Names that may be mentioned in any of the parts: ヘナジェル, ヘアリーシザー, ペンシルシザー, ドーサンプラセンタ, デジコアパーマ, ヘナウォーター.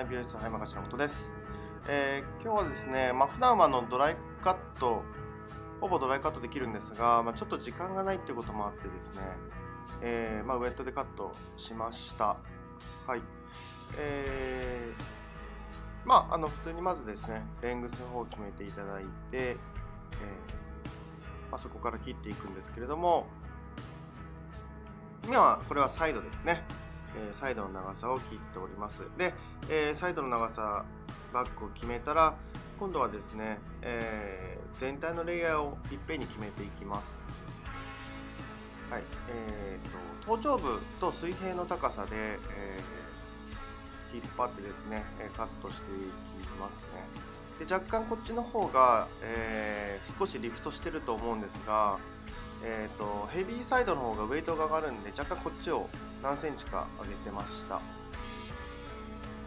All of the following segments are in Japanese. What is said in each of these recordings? はい、美容室はいまかしのことです。今日はですね、普段はドライカット、ほぼドライカットできるんですが、ちょっと時間がないっていうこともあってですね、ウェットでカットしました。はい。普通にまずですね、レングスの方を決めていただいて、そこから切っていくんですけれども、今はこれはサイドですね。サイドの長さを切っております。で、サイドの長さ、バックを決めたら、今度はですね、全体のレイヤーをいっぺんに決めていきます。はい、頭頂部と水平の高さで、引っ張ってですね、カットしていきますね。で、若干こっちの方が、少しリフトしてると思うんですが、ヘビーサイドの方がウェイトが上がるんで、若干こっちを何センチか上げてました。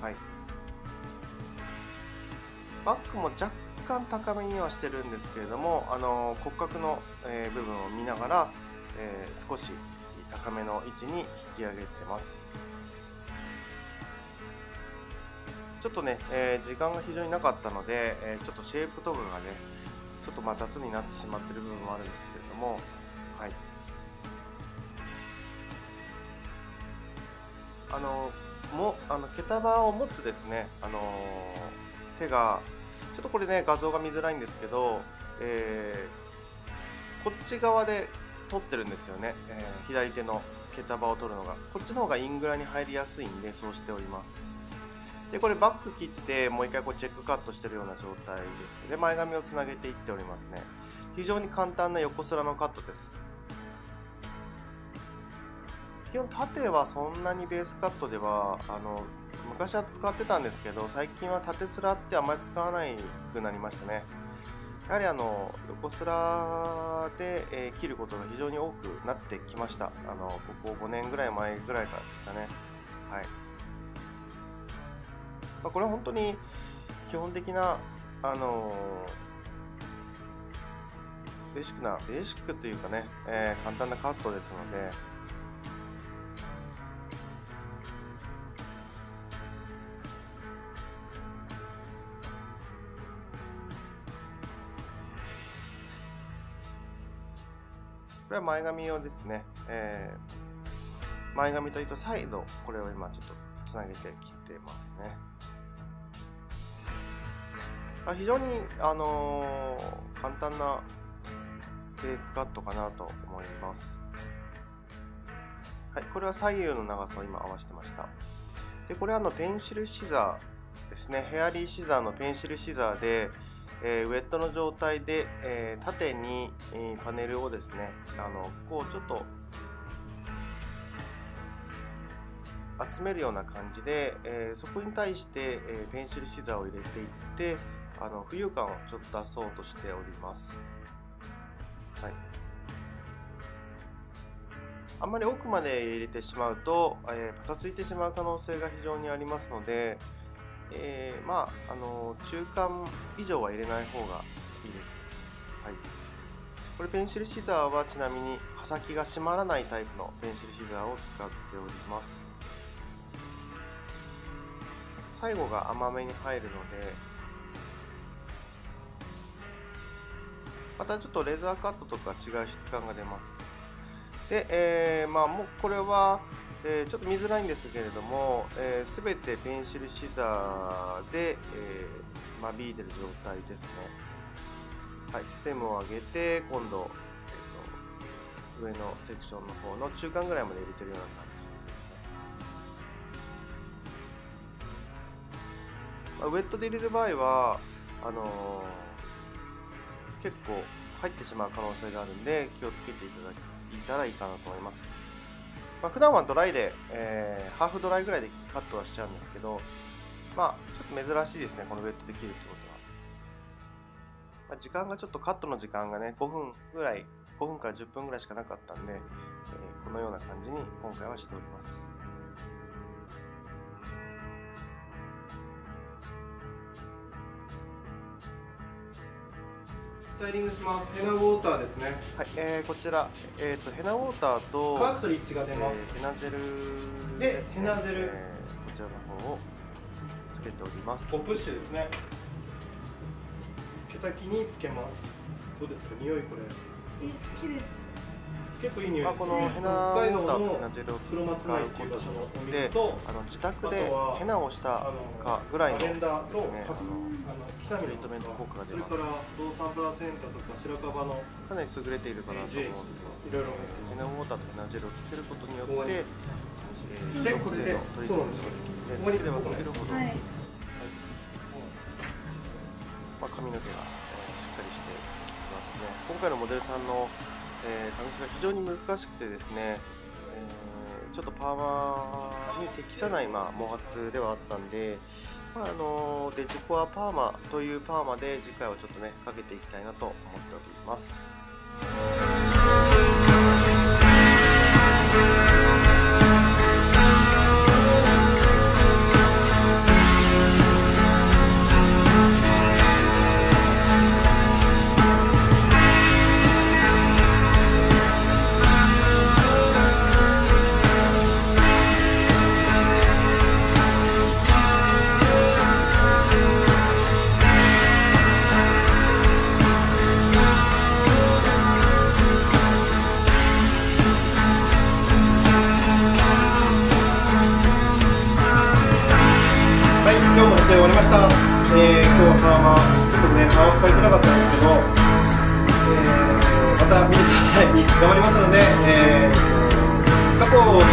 はい。バックも若干高めにはしてるんですけれども、骨格の、部分を見ながら、少し高めの位置に引き上げてます。ちょっとね、時間が非常になかったので、ちょっとシェイプとかがね、ちょっと雑になってしまってる部分もあるんですけれども、はい。毛束を持つですね、手がちょっとこれね、画像が見づらいんですけど、こっち側で取ってるんですよね、左手の毛束を取るのが。こっちの方がイングラに入りやすいんで、そうしております。で、これバック切ってもう一回チェックカットしてるような状態です。で、前髪をつなげていっておりますね。非常に簡単な横面のカットです。基本縦はそんなにベースカットでは昔は使ってたんですけど、最近は縦スラってあんまり使わなくなりましたね。やはり横スラで、切ることが非常に多くなってきました。ここ5年ぐらい前ぐらいからですかね。はい。これは本当に基本的なベーシックというかね、簡単なカットですので。これは前髪をですね、前髪と糸サイド、これを今ちょっとつなげて切ってますね。非常に、簡単なベースカットかなと思います。はい、これは左右の長さを今合わせてました。で、これはペンシルシザーですね。ヘアリーシザーのペンシルシザーで、ウェットの状態で、縦にパネルをですね、こうちょっと集めるような感じで、そこに対して、ペンシルシザーを入れていって、浮遊感をちょっと出そうとしております。はい、あんまり奥まで入れてしまうと、パサついてしまう可能性が非常にありますので、中間以上は入れない方がいいです。はい、これペンシルシザーはちなみに刃先が締まらないタイプのペンシルシザーを使っております。最後が甘めに入るので、またちょっとレザーカットとか違う質感が出ます。で、もうこれはちょっと見づらいんですけれども、すべてペンシルシザーで、間引いてる状態ですね。はい、ステムを上げて、今度、上のセクションの方の中間ぐらいまで入れてるような感じですね。ウェットで入れる場合は、結構入ってしまう可能性があるんで、気をつけていたらいいかなと思います。普段はドライで、ハーフドライぐらいでカットはしちゃうんですけど、ちょっと珍しいですね、このウェットで切るってことは。時間がちょっとカットの時間がね、5分から10分ぐらいしかなかったんで、このような感じに今回はしております。スタイリングします。ヘナウォーターですね。はい、こちら、ヘナウォーターとカートリッジが出ます。ヘナジェルで、ヘナジェル、こちらの方を使けております。ポップッシュですね。毛先につけます。どうですか、匂いこれ。好きです。結構いい匂いですね。このヘナウォーターとヘナジェルを使うことで、自宅でヘナをしたかぐらいのですね、トリートメント効果が出ます。それからドーサンプラセンタとか白樺のかなり優れているかなと思うので、ヘナウォーターとヘナジェルをつけることによって特性のトリートメントができて、つければつけるほど、髪の毛がしっかりしてきますね。今回のモデルさんの髪質が非常に難しくてですね、ちょっとパーマに適さない、毛髪ではあったんで、デジコアパーマというパーマで次回はちょっとねかけていきたいなと思っております。今日も撮影終わりました。今日はパーマ、ちょっとね、顔変えてなかったんですけど、また見てください。頑張りますので、過去の動画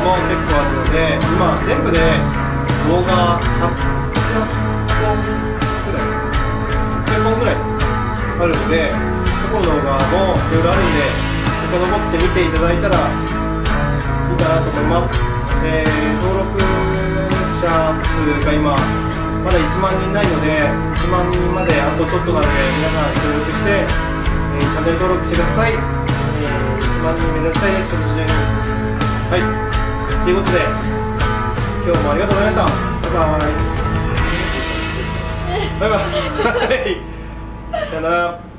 も結構あるので、今、全部で動画800本くらい、800本くらいあるので、過去の動画もいろいろあるんで、遡って見ていただいたらいいかなと思います。登録視聴者数が今まだ1万人ないので、1万人まであとちょっとなので、皆さん協力して、チャンネル登録してください。1万人目指したいです、今年中に。はい、ということで今日もありがとうございました。バイバイバイバイさよなら。